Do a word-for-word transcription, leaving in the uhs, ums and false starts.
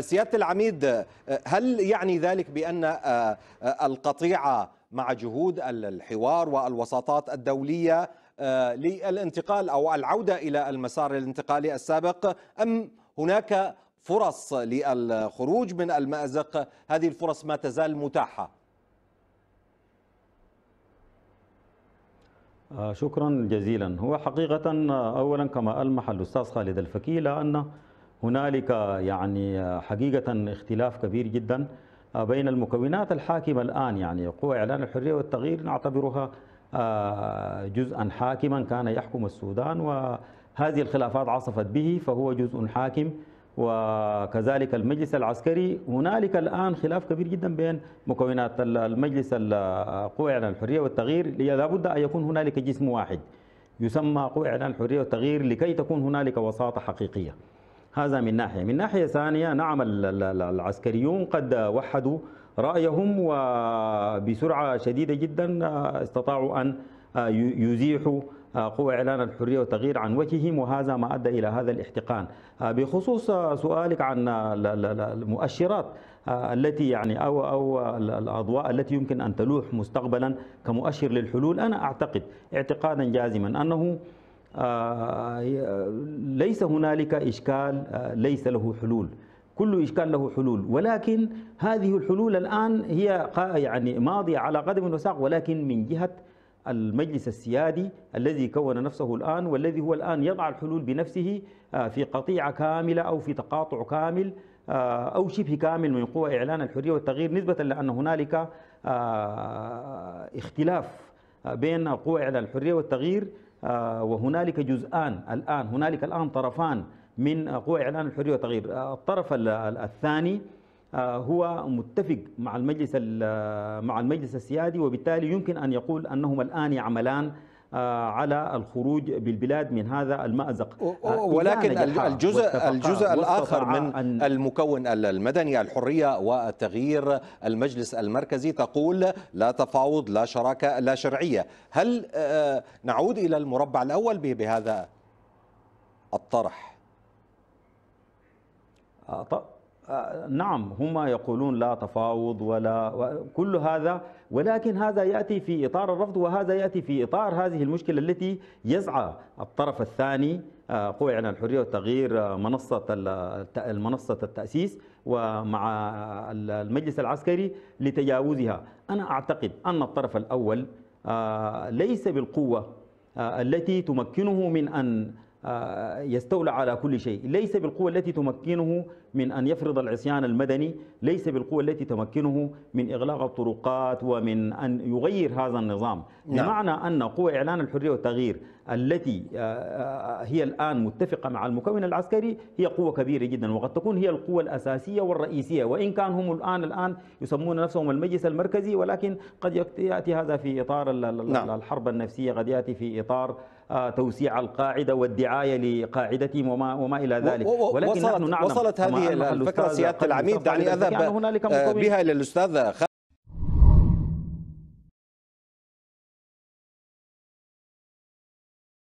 سيادة العميد، هل يعني ذلك بأن القطيعة مع جهود الحوار والوساطات الدولية للانتقال أو العودة إلى المسار الانتقالي السابق، أم هناك فرص للخروج من المأزق؟ هذه الفرص ما تزال متاحة. شكرا جزيلا. هو حقيقة أولا كما ألمح الأستاذ خالد الفكي لأن هنالك يعني حقيقة اختلاف كبير جدا بين المكونات الحاكمة الآن. يعني قوى إعلان الحرية والتغيير نعتبرها جزءا حاكما كان يحكم السودان، وهذه الخلافات عصفت به فهو جزء حاكم، وكذلك المجلس العسكري. هنالك الآن خلاف كبير جدا بين مكونات المجلس قوى إعلان الحرية والتغيير. لابد أن يكون هنالك جسم واحد يسمى قوى إعلان الحرية والتغيير لكي تكون هنالك وساطة حقيقية. هذا من ناحية. من ناحية ثانية، نعم العسكريون قد وحدوا رأيهم وبسرعة شديدة جدا استطاعوا أن يزيحوا قوى إعلان الحرية والتغيير عن وجههم، وهذا ما أدى إلى هذا الاحتقان. بخصوص سؤالك عن المؤشرات التي يعني أو أو الأضواء التي يمكن أن تلوح مستقبلا كمؤشر للحلول، أنا أعتقد اعتقادا جازما أنه ليس هنالك إشكال ليس له حلول، كل إشكال له حلول، ولكن هذه الحلول الآن هي يعني ماضية على قدم وساق، ولكن من جهة المجلس السيادي الذي كون نفسه الآن والذي هو الآن يضع الحلول بنفسه في قطيعة كاملة أو في تقاطع كامل أو شبه كامل من قوى إعلان الحرية والتغيير، نسبة لأن هنالك اختلاف بين قوى إعلان الحرية والتغيير، وهنالك جزءان الآن، هنالك الآن طرفان من قوى إعلان الحرية والتغيير. الطرف الثاني هو متفق مع المجلس مع المجلس السيادي، وبالتالي يمكن أن يقول أنهم الآن يعملان على الخروج بالبلاد من هذا المأزق. ولكن الجزء الجزء الآخر من المكون المدني، الحرية والتغيير، المجلس المركزي، تقول لا تفاوض، لا شراكة، لا شرعية. هل نعود إلى المربع الأول بهذا الطرح؟ نعم، هم يقولون لا تفاوض ولا كل هذا، ولكن هذا يأتي في إطار الرفض، وهذا يأتي في إطار هذه المشكلة التي يسعى الطرف الثاني قوى إعلان الحرية والتغيير منصة المنصة التأسيس ومع المجلس العسكري لتجاوزها. أنا أعتقد أن الطرف الأول ليس بالقوة التي تمكنه من أن يستولى على كل شيء، ليس بالقوة التي تمكنه من أن يفرض العصيان المدني، ليس بالقوة التي تمكنه من إغلاق الطرقات ومن أن يغير هذا النظام. نعم. بمعنى أن قوى إعلان الحرية والتغيير التي هي الآن متفقة مع المكون العسكري هي قوة كبيرة جدا، وقد تكون هي القوة الأساسية والرئيسية، وإن كان هم الآن الآن يسمون نفسهم المجلس المركزي، ولكن قد يأتي هذا في إطار الحرب النفسية، قد يأتي في إطار توسيع القاعدة والدعاية لقاعدتهم وما وما إلى ذلك. ولكن وصلت, نحن نعلم وصلت هذه الفكرة سيادة العميد، دعني أذهب بها إلى الأستاذ